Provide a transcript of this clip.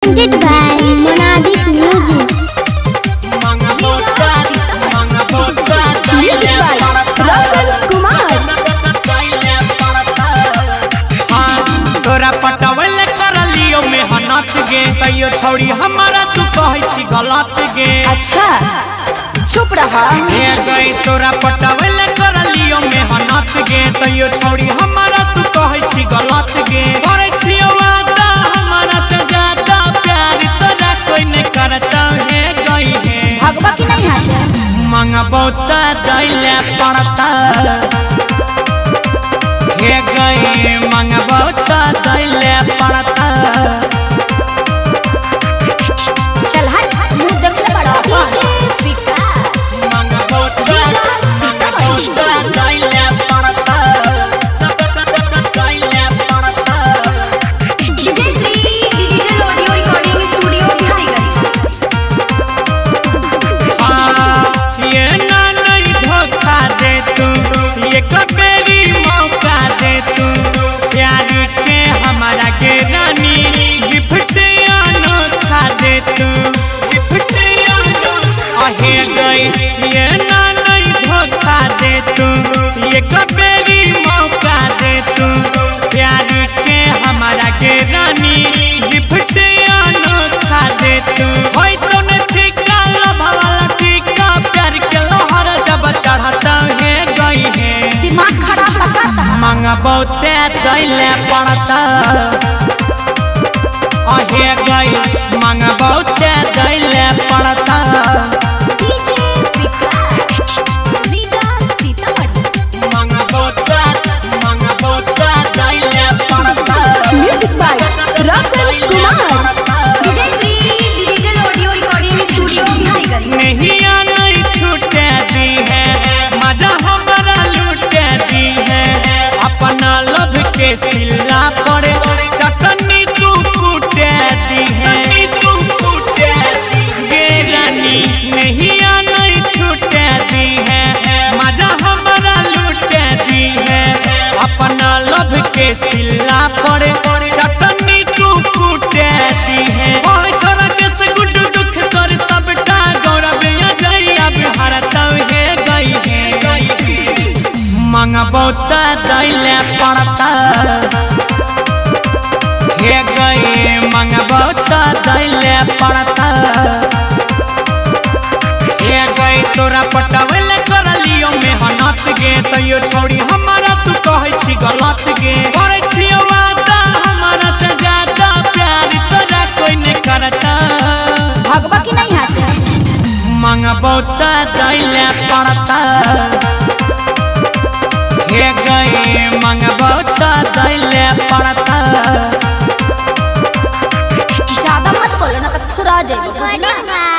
तोरा पटवल कर लियो मेहनत गे तैयो छोड़ी हमारा तू कहै छी गलत गे। अच्छा चुप रह हे गई। तोरा पटवल कर लियो मेहनत गे तैयो छोड़ी हमारा तू कहै छी गलत गे। करे छी वादा हमारा से ज्यादा प्यार तोरा कोई न करता है गई है भगवा की नहीं हसे मांगबो त दैले पड़ता हे गई मांगबो दैले पड़ता। चल हट मुंह दे के बड़ा विकास मांगबो दैले पड़ता दैले पड़ता। DJ digital audio recording studio दिखाई गई। हां ये ना नहीं धोखा दे तू ये कबेरी मौका दे तू प्यार के हमारा के रानी गिफ्ट अनोखा दे तू गिफ्ट अनोखा हे गई ये ना नहीं धोखा दे तू ये कबेरी मौका दे तू प्यार के हमारा के रानी गिफ्ट अनोखा दे तू। होय तो न ठिका लभाला ठिका प्यार के लहर जब चढ़ता है गई है दिमाग खराब लगता मांगबो ते दैले पड़ता अहे गई मांगबो ते दैले पड़ता। मांगबो ते दैले पड़ता। Music by Rasal Kumar DJ Shri digital audio recording studio से नहीं आई छूटे दी है मजा हमारा लूटे दी है अपना लव के सिला पड़े चटनी तू कूटे दी है तू कूटे गे रानी नहीं आई छूटे दी है मजा हमारा लूटे दी है अपना लव के सिला पड़े चटनी तू कूटे दी है। ओए छोरा के से गुड दुख तोर सबटा गौरव जइया बिहार तव है गई है मांगबो ते दैले पड़ता हे गई मांगबो ते दैले पड़ता हे गई। तोरा पटवल कर लियो मेहनत गे तैयो छोड़ी हमारा तू कहै छी गलत गे। करे छी वादा हमारा से ज्यादा प्यार तोरा कोई न करता भगवा की नहीं हसे मांगबो ते दैले पड़ता हे गई मांगबो ते दैले पड़ता। ज्यादा मत बोलो ना तो थोड़ा जाएगा।